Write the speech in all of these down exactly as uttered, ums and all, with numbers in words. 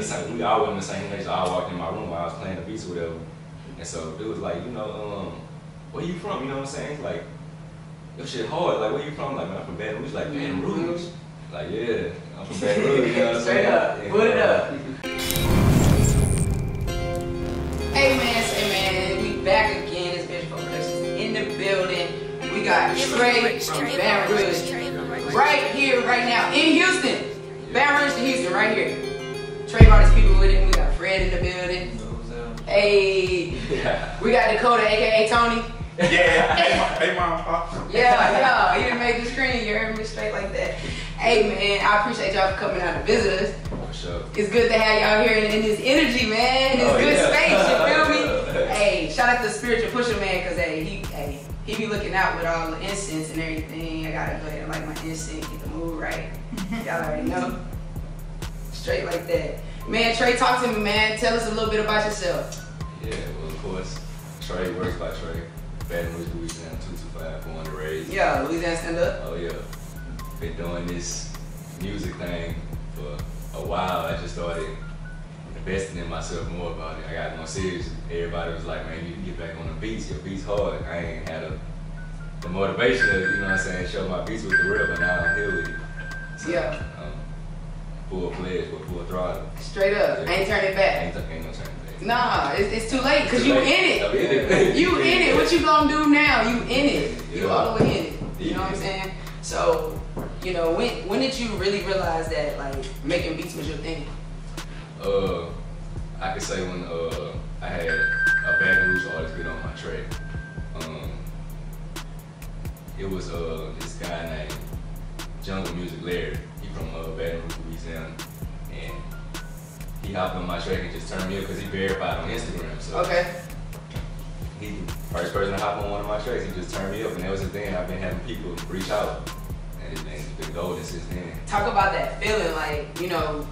It's like we all went in the same place. I walked in my room while I was playing the beats or whatever. And so it was like, you know, um, where you from? You know what I'm saying? It's like, your shit hard. Like, where you from? Like, man, I'm from Baton Rouge. Like, Baton Rouge? Like, yeah, I'm from Baton Rouge. You know what I'm saying? Straight up. Yeah, put it up. Hey, man, say, man. We back again. This bitch for Productions in the building. We got Trey from Baton Rouge. Right here, right now, in Houston. Baton Rouge to Houston, right here. Trey brought his people with him. We got Fred in the building. Hey, yeah. We got Dakota, aka Tony. Yeah, hey, mom, pop. Yeah, yo, you didn't make the screen. You heard me straight like that. Hey, man, I appreciate y'all for coming out to visit us. For sure. It's good to have y'all here in, in this energy, man. This oh, good yeah. space, you feel me? Hey, shout out to Spiritual Pusher, man, because hey, he, hey, he be looking out with all the incense and everything. I gotta go ahead and light my incense, get the mood right. Y'all already know. Straight like that. Man, Trey, talk to me, man. Tell us a little bit about yourself. Yeah, well, of course, Trey, Works by Trey. Baton Rouge, Louisiana, two two five, born and raised. Yeah, Louisiana stand up. Oh, yeah. Been doing this music thing for a while. I just started investing in myself more about it. I got more serious. Everybody was like, man, you need to get back on the beats. Your beats hard. I ain't had a, the motivation to, you know what I'm saying, show my beats with the real, but now I'm here with it. So, yeah. Um, full pledge, but full throttle. Straight up, yeah. I ain't turning back. I ain't, ain't no turning back. Nah, it's, it's too late, cause too you late. in it. In it. You in it, what you gonna do now? You in it, you yeah. all the way in it. You yeah. know what I'm saying? So, you know, when when did you really realize that like making beats was your thing? Uh, I could say when uh I had a Baton Rouge artist get on my track. Um, it was uh this guy named Jungle Music Larry. From uh, Baton Rouge, Louisiana, and he hopped on my track and just turned me up because he verified on Instagram. So okay. He first person to hop on one of my tracks, he just turned me up, and that was the thing. I've been having people reach out, and it's been, it's been golden since then. Talk about that feeling, like you know,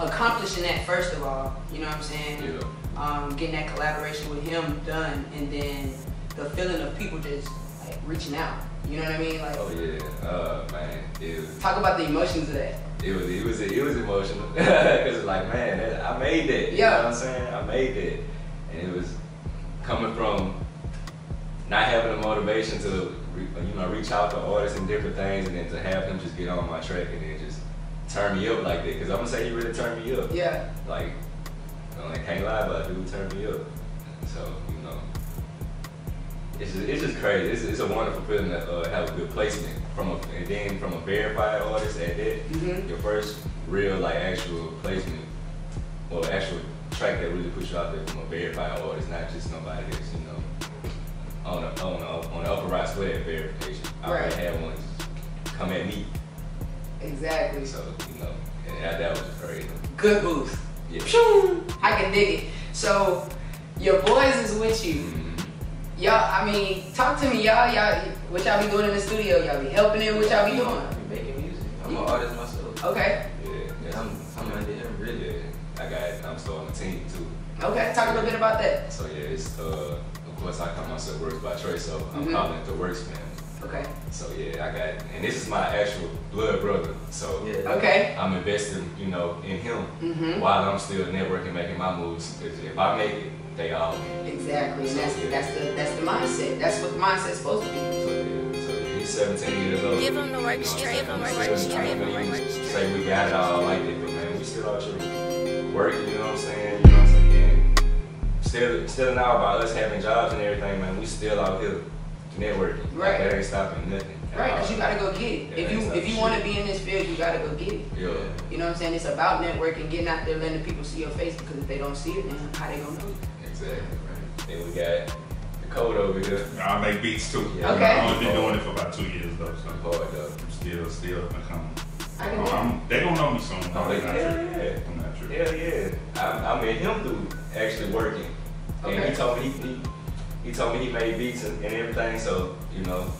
accomplishing that first of all. You know what I'm saying? Yeah. Um, getting that collaboration with him done, and then the feeling of people just like reaching out. You know what I mean? Like, oh yeah, uh, man. It was, talk about the emotions of that. It was, it was, it was emotional. Cause it's like, man, that, I made that. You yeah. know what I'm saying? I made that, and it was coming from not having the motivation to, you know, reach out to artists and different things, and then to have him just get on my track and then just turn me up like that. Cause I'm gonna say he really turned me up. Yeah. Like, you know, I can't lie, but dude turned me up. So you know. It's just, it's just crazy. It's, it's a wonderful feeling to uh, have a good placement from a, and then from a verified artist at that. Mm-hmm. Your first real like actual placement, or well, actual track that really puts you out there from a verified artist, not just nobody that's you know on a on a, on the upper right square verification. I right. already had one come at me. Exactly. So you know, and that, that was crazy. Good boost. Yeah. I can dig it. So your boys is with you. Mm-hmm. Y'all, I mean, talk to me, y'all, y'all, what y'all be doing in the studio? Y'all be helping him? What y'all be doing? I be making music. I'm yeah. an artist myself. Okay. Yeah, yeah I'm, I'm under him, really. I got, I'm still on the team, too. Okay, talk a little bit about that. So, yeah, it's, uh, of course, I call myself Works by Trey, so I'm mm-hmm. calling it the Works family. Okay. So, yeah, I got, and this is my actual blood brother, so yeah. okay. I'm investing, you know, in him mm-hmm. while I'm still networking, making my moves. If, if I make it, they all mean. Exactly, and that's, so, yeah. that's, the, that's the mindset. That's what the mindset's supposed to be. So, yeah, so he's seventeen years old. Give him the Works, Trey, give him the Works, Trey, give him the Works. Say we got it all like that, but man, we still out here working, you know what I'm saying? You know what I'm saying? Still, still now by us having jobs and everything, man, we still out here networking. Right. Like, that ain't stopping nothing. Right, because you got to go get it. Yeah, if you if you want to be in this field, you got to go get it. Yeah. You know what I'm saying? It's about networking, getting out there, letting the people see your face, because if they don't see it, then how they going to know you? Exactly, right. Then we got the code over here. I make beats too. Yeah. Okay. I've only been doing it for about two years though, so I'm hard though. I'm still, still coming. I can oh, I'm, they don't know me soon. Oh, they, hell yeah. yeah. I'm not sure. Hell yeah. I, I met him through actually working. Okay. And he told me he, he, he told me he made beats and, and everything, so, you know.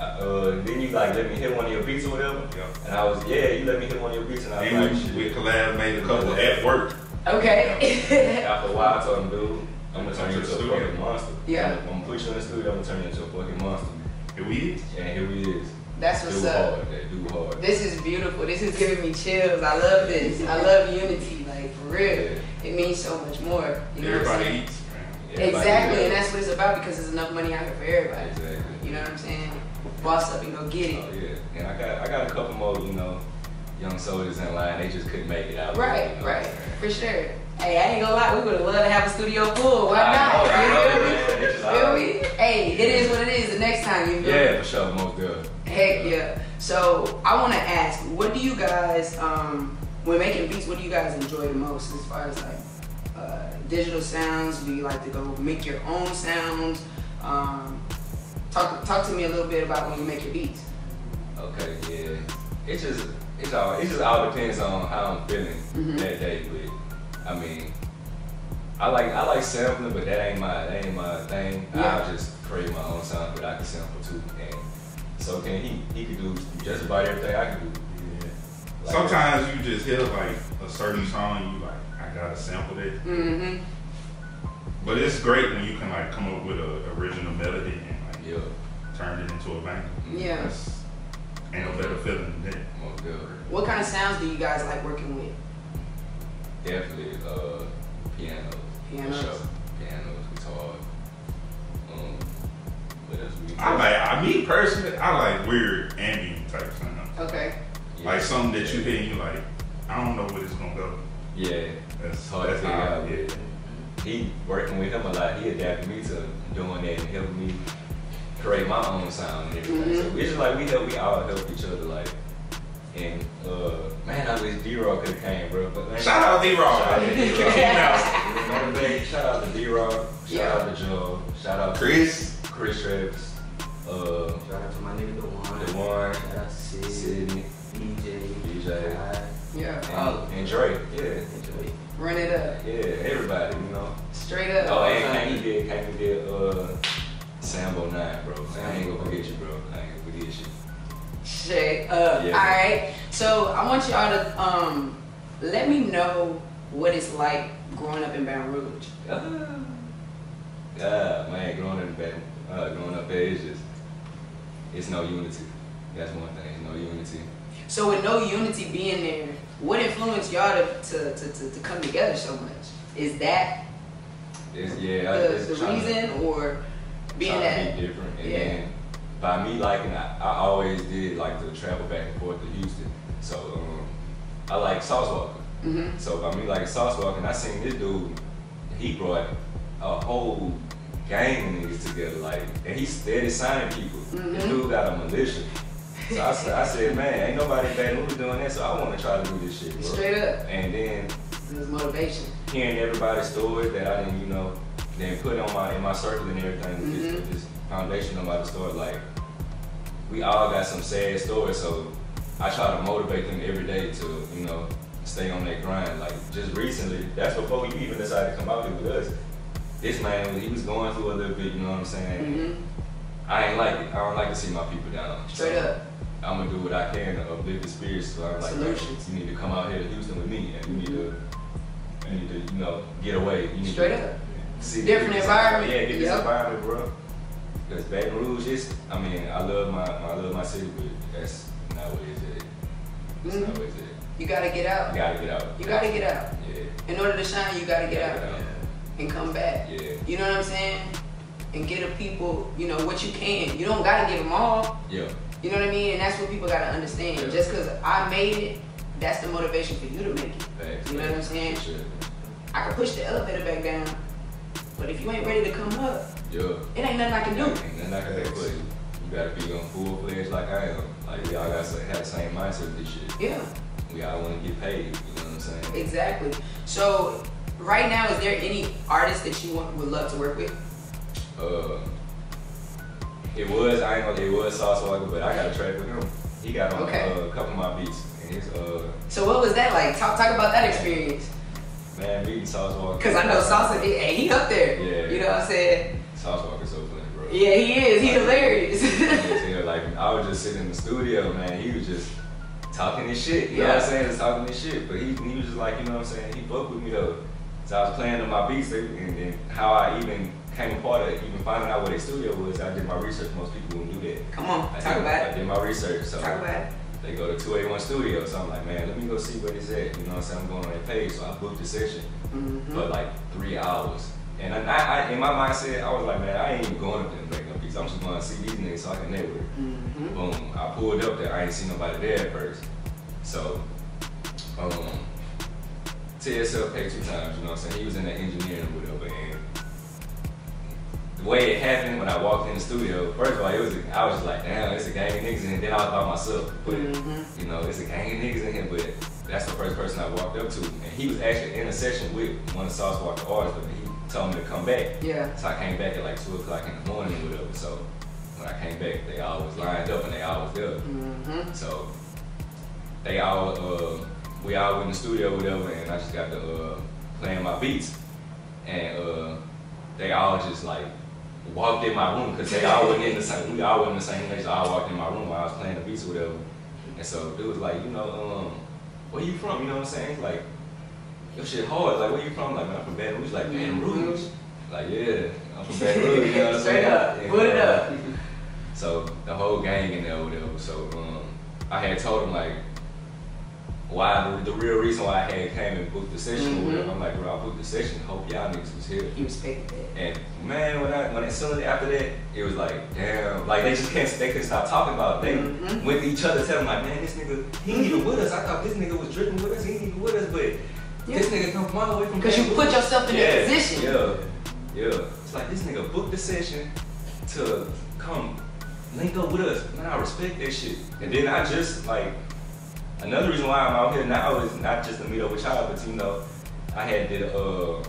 Uh, then you like let me hit one of your beats or whatever, yeah. and I was yeah, you let me hit one of your beats and I was like, we, we collab made a couple at work. Okay. After a while, I told him, dude, I'm gonna turn you into a fucking monster. Yeah. I'm gonna put you in the studio. I'm gonna turn you into a fucking monster. Here we is. Yeah, here we is. That's what's do up. Hard, do hard. This is beautiful. This is giving me chills. I love this. I love unity. Like for real. Yeah. It means so much more. You know everybody eats. Everybody exactly, eats. And that's what it's about because there's enough money out here for everybody. Exactly. You know what I'm saying? Boss up and go get it. Oh yeah. And I got I got a couple more, you know, young soldiers in line. They just couldn't make it out. Right, there, you know? Right, for sure. Hey, I ain't gonna lie, we would have loved to have a studio full. Why not? Know, you know, you know, know. Hey, it is what it is the next time, you know? Yeah, for sure, most good. Heck yeah. yeah. So, I wanna ask, what do you guys, um, when making beats, what do you guys enjoy the most as far as like uh, digital sounds? Do you like to go make your own sounds? Um, talk, talk to me a little bit about when you make your beats. Okay, yeah. It just, it's all, it just all depends on how I'm feeling mm-hmm. that day with. I mean, I like I like sampling, but that ain't my that ain't my thing. Yeah. I'll just create my own sound, but I can sample too. And so can he? He can do just about everything I can do. Yeah. Like sometimes that. You just hear like a certain song, you like I gotta sample it. Mm-hmm. But it's great when you can like come up with an original melody and like yeah. turn it into a banger. Yeah. That's, ain't no better feeling than that. Oh, good. What kind of sounds do you guys like working with? Definitely uh, pianos, pianos, sure. pianos, guitar. Um, what else we I like. I mean, personally, I like weird ambient type sound. Okay. Yeah. Like something that yeah. you hear and you like, I don't know where it's gonna go. Yeah. That's hard to figure out. Yeah. He working with him a lot. He adapted me to doing that and helping me create my own sound and everything. Mm-hmm. So it's just like we help, we all help each other. Like. And uh, man, I wish D-Raw could have came, bro. But, man, shout out D-Raw. Shout out to D-Raw. Shout out to D-Raw. Shout yeah. out to Joe. Shout out to Chris. Chris Travis. Uh, shout out to my nigga DeWan. DeWan. Shout out to Sidney. D J. D J. I, yeah. And, oh. and Drake. Yeah. And Drake. Run it up. Yeah, everybody, you know. Straight up. Oh, and Kanye did, Kanye did uh, Sambo nine, bro. I ain't gonna forget you, bro. I ain't gonna forget you. Shit up. Yeah. All right. So I want y'all to um, let me know what it's like growing up in Baton Rouge. Uh, uh, man, growing up in Baton, uh, growing up there, it's just, it's no unity. That's one thing. It's no unity. So with no unity being there, what influenced y'all to to, to to to come together so much? Is that it's, yeah, the, it's the reason, to, or being that to be different? And yeah. Then, by me liking, I, I always did like to travel back and forth to Houston. So um, I like Sauce Walka. Mm-hmm. So by me liking Sauce Walka, and I seen this dude, he brought a whole gang of niggas together, like, and he steady signing people. Mm-hmm. This dude got a militia. So I, I said, man, ain't nobody in Baton Rouge doing that, so I want to try to do this shit, bro. Straight up. And then it was motivation. Hearing everybody's stories that I didn't, you know, then put on my in my circle and everything with mm-hmm. this, this foundation about the story, like. We all got some sad stories, so I try to motivate them every day to, you know, stay on that grind. Like just recently, that's before you even decided to come out here with us. This man, he was going through a little bit, you know what I'm saying? Mm-hmm. I ain't like it. I don't like to see my people down. Straight so up. I'm gonna do what I can to uplift the spirits. So I'm like, solutions. You need to come out here to Houston with me, and you need to, you need to, you know, get away. You need Straight to, up. See different environment. Yeah, get yep. this environment, bro. Because Baton Rouge is, I mean, I love my, I love my city, but that's not what it's at. That's mm-hmm. not what it's at. You gotta get out. You gotta get out. You gotta get out. Yeah. In order to shine, you gotta get you gotta out. Get out. Yeah. And come back. Yeah. You know what I'm saying? And get the people, you know, what you can. You don't gotta give them all. Yeah. You know what I mean? And that's what people gotta understand. Yeah. Just because I made it, that's the motivation for you to make it. Thanks, you know man. What I'm saying? Sure. I can push the elevator back down, but if you ain't ready to come up, yeah. It ain't nothing I can do. Ain't nothing I can do for you. You gotta be on full fledged like I am. Like y'all gotta have the same mindset of this shit. Yeah. We all wanna get paid, you know what I'm saying? Exactly. So right now, is there any artist that you want, would love to work with? Uh, it was, I ain't gonna, it was Sauce Walka, but I got a track with him. He got on okay. uh, a couple of my beats. And it's, uh, so what was that like? Talk, talk about that experience. Man, meeting Sauce Walka. Cause I know Sauce, he, he up there. Yeah. You know what I'm saying? Sauce Walka's so funny, bro. Yeah, he is. He's like, hilarious. You know, like I was just sitting in the studio, man. He was just talking his shit. You yeah. know what I'm saying? Just talking his shit. But he, he was just like, you know what I'm saying? He fucked with me though. So I was playing on my beats, and then how I even came apart of even finding out what his studio was. I did my research. Most people wouldn't do that. Come on, I talk did, about it. I did my research. So talk about it. They go to two eighty-one Studio, so I'm like, man, let me go see where it's at. You know what I'm saying? I'm going on their page, so I booked the session mm-hmm. for like three hours. And I, I, in my mindset, I was like, man, I ain't even going up there and making no beats. I'm just going to see these niggas so I can network. Mm-hmm. Boom. I pulled up there. I ain't seen nobody there at first. So, um, T S L paid two times, you know what I'm saying? He was in the engineering or whatever. And the way it happened when I walked in the studio, first of all, it was a, I was just like, damn, it's a gang of niggas in here. Then I was by myself, but mm-hmm. you know, it's a gang of niggas in here. But that's the first person I walked up to, and he was actually in a session with one of Sauce Walka artists, but he told me to come back. Yeah. So I came back at like two o'clock in the morning or whatever. So when I came back, they all was lined up and they all was there. Mm-hmm. So they all, uh, we all went in the studio or whatever, and I just got to uh, playing my beats, and uh, they all just like. Walked in my room because they all wasn't in the same. We all wasn't in the same place. So I walked in my room while I was playing the beats or whatever. And so it was like, you know, um, where you from? You know what I'm saying? Like, your shit hard. Like, where you from? Like, man, I'm from Baton Rouge. Like, Baton Rouge. Like, yeah, I'm from Baton Rouge. You know what I'm saying? Up, and, put it up. Uh, so the whole gang in there or whatever. So um, I had told them like, why the real reason why I had came and booked the session mm-hmm. or whatever. I'm like, bro, I booked the session. Hope y'all niggas was here. You respect that. And man, when I when as soon after that, it was like, damn, like they just can't they couldn't stop talking about it. They mm-hmm. went to each other telling like, man, this nigga, he ain't even with us. I thought this nigga was dripping with us, he ain't even with us, but yeah. this nigga come from all the way from because you put yourself in yeah. that position. Yeah, yeah. It's like this nigga booked the session to come link up with us. Man, I respect that shit. And then I just like another reason why I'm out here now is not just to meet up with y'all, but you know, I had did a, uh,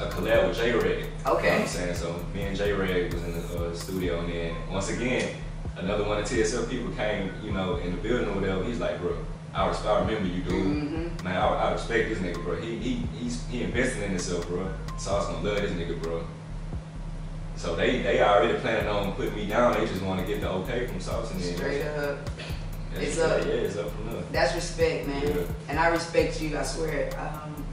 a collab with J-Rag. Okay. You know what I'm saying? So me and J-Rag was in the uh, studio, and then once again, another one of T S L people came, you know, in the building or whatever. He's like, bro, I, res I remember you, dude. Mm-hmm. Man, I, I respect this nigga, bro. He he he's, he invested in himself, bro. Sauce gonna love this nigga, bro. So they they already planning on putting me down. They just want to get the okay from Sauce and then straight up. That's it's up. Yeah, it's up from up. That's respect, man. Yeah. And I respect you, I swear. Um,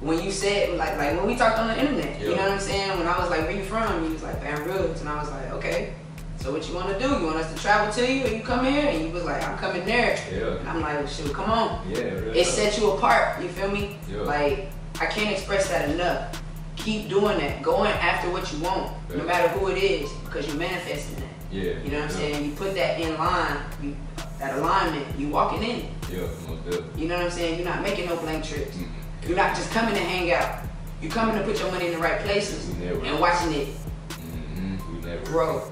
when you said, like, like when we talked on the internet, yeah. you know what I'm saying? When I was like, where you from? You was like, Baton Rouge. And I was like, okay, so what you want to do? You want us to travel to you and you come here? And you was like, I'm coming there. Yeah. And I'm like, well, shoot, come on. Yeah, really it set you apart, you feel me? Yeah. Like, I can't express that enough. Keep doing that. Going after what you want, yeah. no matter who it is, because you're manifesting that. Yeah, you know what I'm yeah. saying? You put that in line, you, that alignment, you walking in it. Yeah, most definitely. You know what I'm saying? You're not making no blank trips. Mm-hmm. You're not just coming to hang out. You're coming to put your money in the right places and watching it mm-hmm. grow.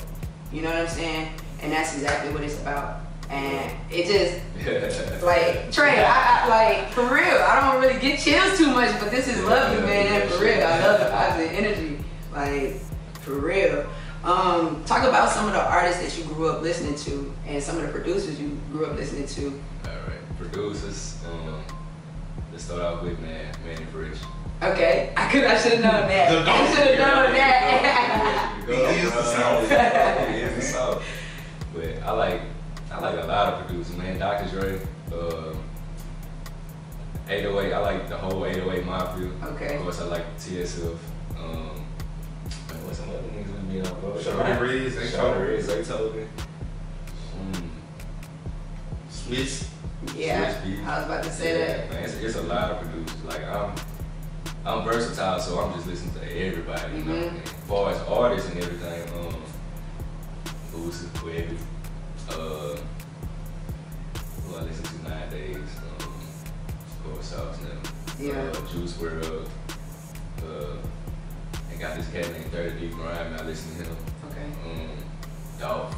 You know what I'm saying? And that's exactly what it's about. And it just, like, Trey, I, I, like, for real, I don't really get chills too much, but this is yeah, lovely, yeah, man, yeah, for sure. real. I love the positive energy, like, for real. Um, talk about some of the artists that you grew up listening to and some of the producers you grew up listening to. Alright, producers, um, let's start off with man, Manny Bridge. Okay, I could I should have known that. The I should have known that. He is the sound. He is the sound. But I like I like a lot of producers, man. Doctor Dre, uh, eight oh eight, I like the whole eight oh eight Mafia. Okay. Of course I like T S F. Um What's some other niggas with me on, bro? Shawty Riz, they told me. They told me. Switch. Yeah, Switch I was about to say yeah, that. Man, it's, it's a lot of producers. Like, I'm I'm versatile, so I'm just listening to everybody, you mm-hmm. know? And as far as artists and everything, um, Boosie, Kevin, uh, who I listen to nowadays, um, of course, Sauce now. Yeah. Uh, Juice World, uh, got this cat named thirty Deep Grime, I listen to him. Okay. Um, Dolph,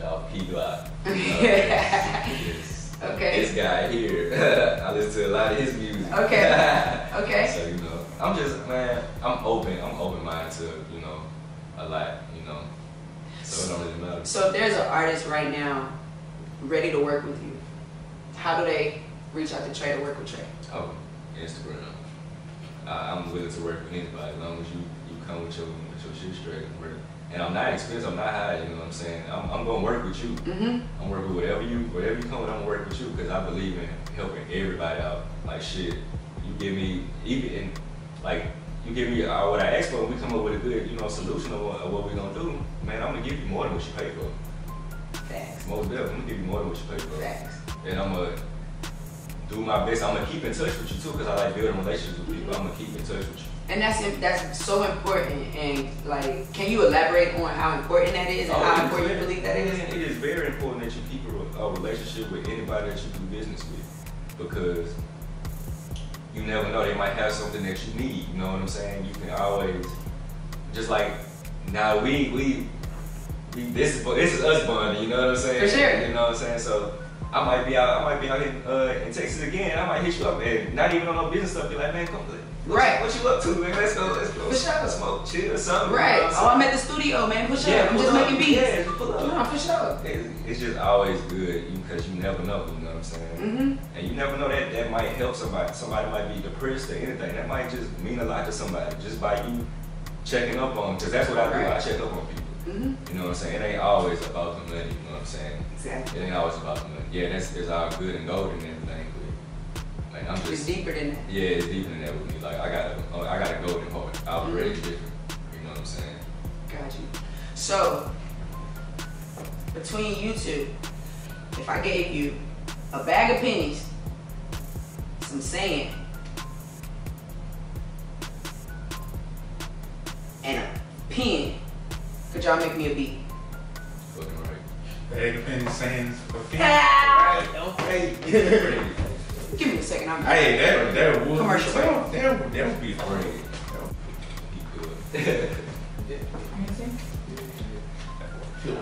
Dolph P-block. Uh, yes. Okay. This guy here, I listen to a lot of his music. Okay. Okay. So, you know, I'm just, man, I'm open, I'm open-minded to, you know, a lot, you know, so it don't really matter. So if there's an artist right now ready to work with you, how do they reach out to Trey to work with Trey? Oh, Instagram. Uh, I'm willing to work with anybody as long as you, you come with your, with your shit straight and work. And I'm not expensive, I'm not high, you know what I'm saying? I'm, I'm going to work with you. Mm-hmm. I'm working with whatever you, whatever you come with, I'm going to work with you because I believe in helping everybody out. Like shit, you give me, even, like, you give me uh, what I ask for, we come up with a good, you know, solution of what, of what we're going to do. Man, I'm going to give you more than what you pay for. Thanks. Most definitely, I'm gonna give you more than what you pay for. Facts. And I'm gonna do my best. I'm gonna keep in touch with you too, because I like building relationships with people. I'm gonna keep in touch with you. And that's that's so important. And like, can you elaborate on how important that is and oh, how important you believe that it is? It is very important that you keep a, a relationship with anybody that you do business with, because you never know, they might have something that you need. You know what I'm saying? You can always just like now we we we this is this is us bonding. You know what I'm saying? For sure. You know what I'm saying? So. I might be out. I might be out in, uh, in Texas again. I might hit you up and not even on no business stuff. Be like, man, come look. Right. What you up to, man? Let's go. Let's go. Push up, smoke, chill, or something. Right. You know, oh, I'm at the studio, man. Push yeah, up. I'm just up. making beats. Yeah, pull up. No, push up. It's, it's just always good because you never know. You know what I'm saying? Mm-hmm. And you never know that that might help somebody. Somebody might be depressed or anything. That might just mean a lot to somebody just by you checking up on. Because that's what I do. Right. I check up on people. Mm-hmm. You know what I'm saying? It ain't always about the money, you know what I'm saying? Exactly. It ain't always about the money. Yeah, that's it's all good and gold and everything, but like I'm just it's deeper than that. Yeah, it's deeper than that with me. Like I got a I got a golden heart. I was mm-hmm. raised different. You know what I'm saying? Got you. So between you two, if I gave you a bag of pennies, some sand, and a pen, could y'all make me a beat? Fucking right. Bag of pennies, sands, for fifty. Right, don't pay. Give me a second. I'm hey, that, that would commercial. Be, that, that, would, that would be great. That would be good.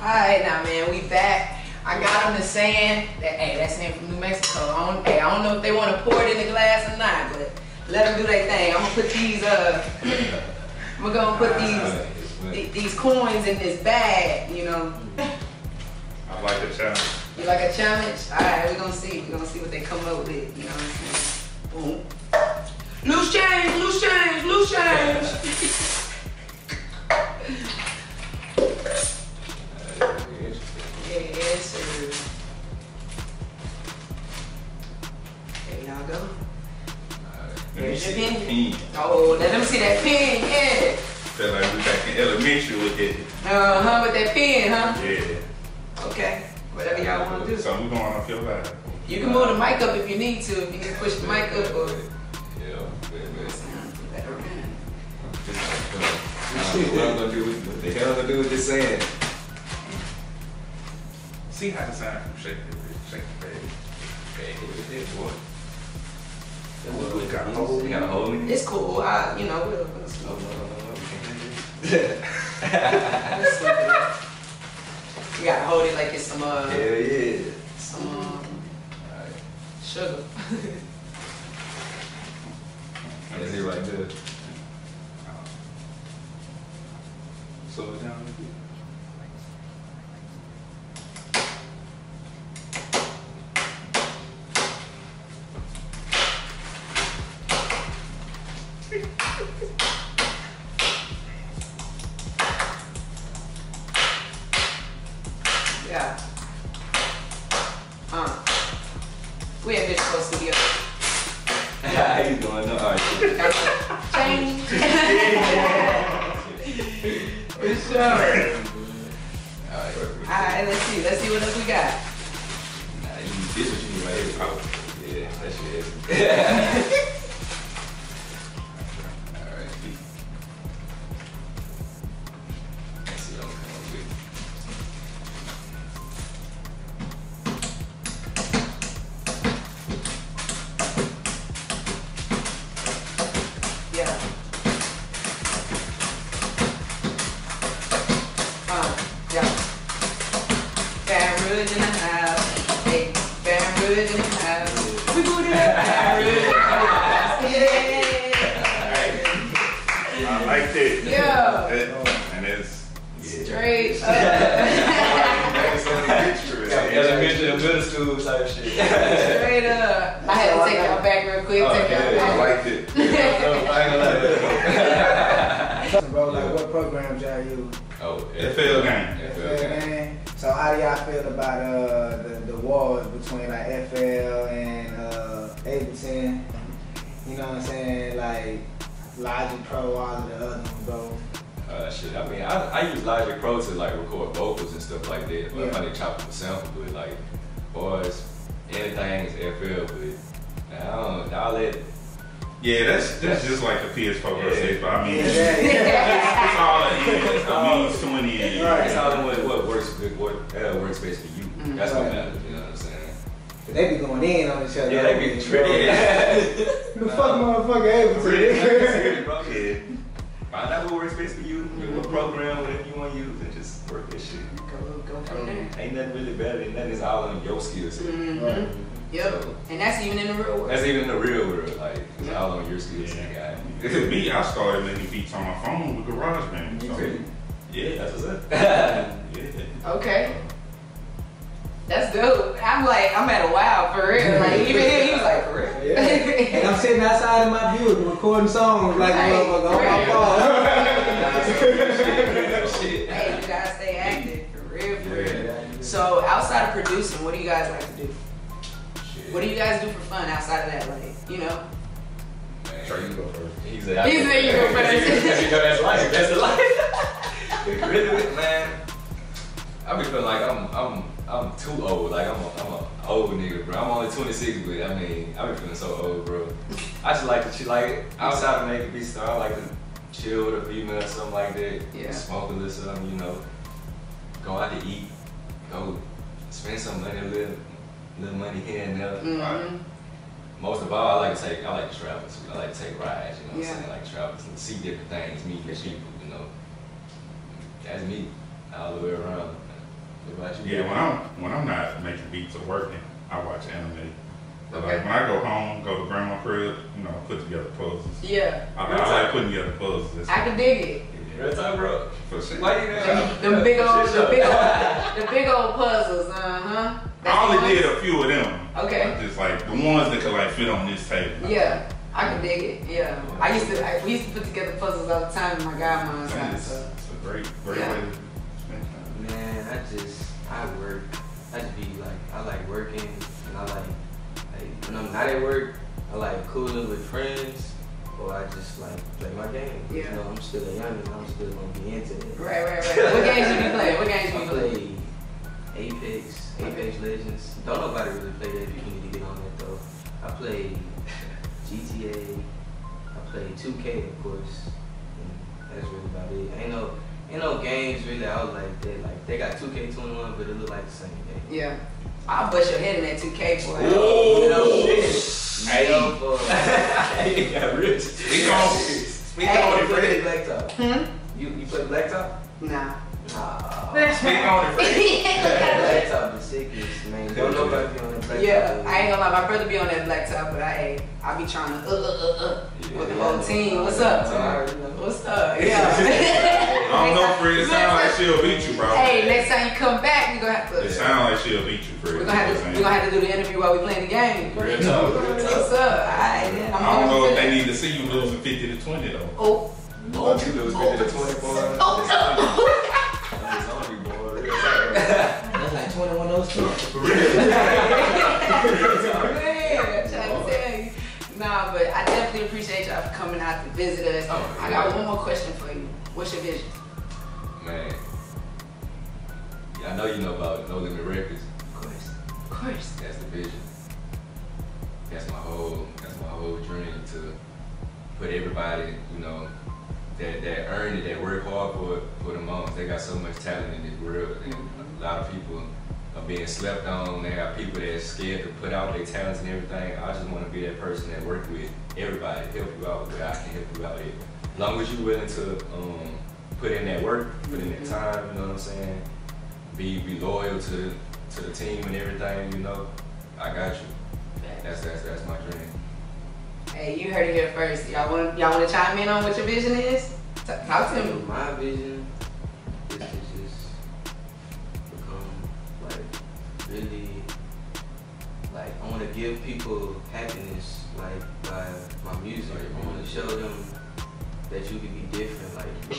Alright now, man, we back. I got them the sand. That, hey, that sand from New Mexico. I don't, hey, I don't know if they want to pour it in the glass or not, but let them do their thing. I'm gonna put these uh. We're gonna put these th these coins in this bag, you know. I like a challenge. You like a challenge? All right, we're gonna see. We're gonna see what they come up with. You know what I'm saying? Boom. Loose change, loose change, loose change. Yes, sir. There y'all go. There's your pin. Oh, let them see that pin, yeah. Feel like we back in elementary with it. Uh-huh, with that pin, huh? Yeah. Okay, whatever y'all want to do. So we're going off your vibe. You can move the mic up if you need to, if you can push the mic up or... Yeah, better. What the hell am I going to do with this sand? See how the sand from Shake the Bridge, Shake the Bridge. Okay, here's this one. We got a hole. We got a hole in it. It's cool. I, you know, we'll. You gotta hold it like it's some. Uh, Hell yeah. Some um, right. sugar. That's it right there. Slow it down. You know what I'm saying? Like Logic Pro, all of the other ones, bro. uh, shit. I mean, I, I use Logic Pro to like record vocals and stuff like that. But yeah. I'm probably chopping the sample, but like, bars, anything is F L. But I don't know, all that. Yeah, that's that's just like the P S four versus Xbox. I mean, yeah, yeah, yeah. It's all it is. It's all it's twenty years. Right. It's all what what works what uh, workspace for you. Mm-hmm. That's what matters. You know what I'm saying? Cause they be going in on each other. Yeah, they be tripping. Yeah. The nah. fuck, motherfucker, able to. Yeah. Find out what workspace for you. Mm-hmm. What program, whatever you want to use, and just work that shit. Go go from there. Ain't nothing really better than that. It's all in your skill set. Mm-hmm. Right. Yep, so, and that's even in the real world. That's even in the real world, like, it's yeah. all on your skills, yeah. guy. For me, I started making beats on my phone with GarageBand. So. Exactly. Yeah, that's what's up. Yeah. Okay. That's dope. I'm like, I'm at a wow, for real. Like, even he was like, for real? Yeah. And I'm sitting outside in my view recording songs like, like motherfucker, on my phone. Shit. Hey, you gotta stay active, for real, for real. Yeah. So, outside of producing, what do you guys like to do? What do you guys do for fun outside of that, like, you know? Trey, you go first. He said you go first. You know, that's life, that's the life. Really, man, I be feeling like I'm I'm, I'm too old. Like, I'm a, I'm a old nigga, bro. I'm only twenty-six, but I mean, I be feeling so old, bro. I just like to chill, like, outside of making beats, I like to chill with a female or something like that. Yeah. Smoke a little something, you know. Go out to eat. Go spend some money a little. Little money here and there. Mm-hmm. Right. Most of all, I like to take, I like to travel. I like to take rides. You know what yeah. I'm saying? I like to travel, to see different things, meet new people. You know, that's me all the way around. What about you? Yeah, when I'm when I'm not making beats or working, I watch anime. So okay. Like when I go home, go to grandma crib, you know, put together puzzles. Yeah. I, I, I like putting together puzzles. I can dig it. Real time, bro. For sure. Why do you know? The big old, the big old, the big old puzzles. Uh huh. That's I only did a few of them. Okay. Just like the ones that could like fit on this table. Yeah, I can dig it. Yeah, I used to. I, we used to put together puzzles all the time in my godmom's house. So. It's a great, great yeah. way to spend time. Man, I just, I work. I just be like, I like working, and I like, like when I'm not at work, I like cooling with friends, or I just like play my game. Yeah. You know, I'm still a young, and I'm still gonna be into it. Right, right, right. What games do you play? What games do you play? Apex, Apex Legends. Don't nobody really play that if you need to get on that though. I play G T A, I play two K of course, and that's really about it. Ain't no, ain't no games really out like that. Like they got two K twenty-one, but it look like the same game. Yeah. I'll bust your head in that two K boy. Oh, you know, shit. Hey. Hey, you got rich. We call it. We call it Freddy Blacktop. Hmm? You, you play Blacktop? Nah. Aww. Speak on it. That blacktop is sick, man. Don't nobody be on that blacktop. Yeah, I ain't gonna lie. My brother be on that blacktop, but I ain't. I be trying to uh uh uh yeah. with the whole team. What's up? What's up? Yeah. I don't know, Fred. It sounds like she'll beat you, bro. Hey, next time you come back, we gonna have to. It sounds like she'll beat you, Fred. We're gonna have to. We're gonna have to do the interview while we playing the game. Real talk. What's up? I don't know if they need to see you losing fifty to twenty though. Oh. Oh, you lose fifty to twenty, boy. Oh. That's like twenty-one of those two. For real. Man, I'm trying to tell you. Nah, but I definitely appreciate y'all for coming out to visit us. Oh, I got one more question for you. What's your vision? Man, yeah, I know you know about No Limit Records. Of course, of course. That's the vision. That's my whole, that's my whole dream to put everybody, you know, that, that earn it, that work hard for it, for them on. They got so much talent in this world, and a lot of people are being slept on. They got people that are scared to put out their talents and everything. I just want to be that person that work with everybody, help you out where I can help you out here. As long as you're willing to um, put in that work, put in that time, you know what I'm saying? Be be loyal to to the team and everything, you know? I got you. That's that's that's my dream. Hey, you heard it here first. Y'all want y'all want to chime in on what your vision is? T talk to me. My vision is to just become like really like I want to give people happiness like by my music. I want to show them that you can be different. Like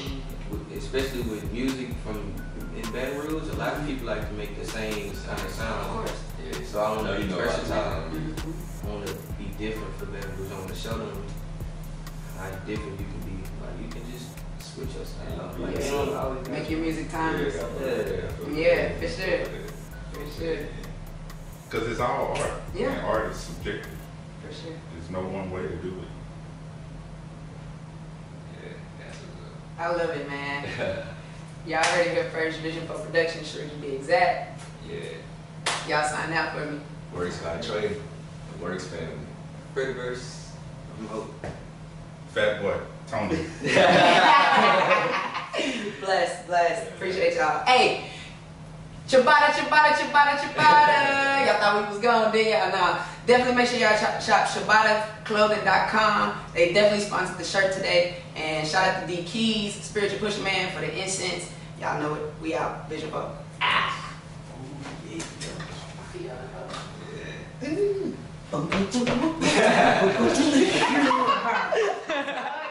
especially with music from in Baton Rouge, a lot of people like to make the same kind of sound. Yeah, so I want to be versatile. I want to be different for Baton Rouge. I want to show them how different you can be. Like you can just switch your stand up. Like, yeah. Make your music timeless. Yeah, yeah, for sure. For sure. Because it's all art. Yeah. And art is subjective. For sure. There's no one way to do it. I love it, man. Y'all heard it here first. Vision for Production, sure to be exact. Yeah. Y'all sign out for me. Works by Trey, the Works family. Fredverse, I'm Hope. Fat boy, Tony. Bless, bless. Appreciate y'all. Hey, ciabatta, ciabatta, ciabatta, ciabatta. Y'all thought we was gone, did y'all? Nah. Definitely make sure y'all shop, shop Shibata Clothing dot com. They definitely sponsored the shirt today. And shout out to D Keys, Spiritual Push Man, for the incense. Y'all know it. We out. Vision Bow. Ah. Yeah.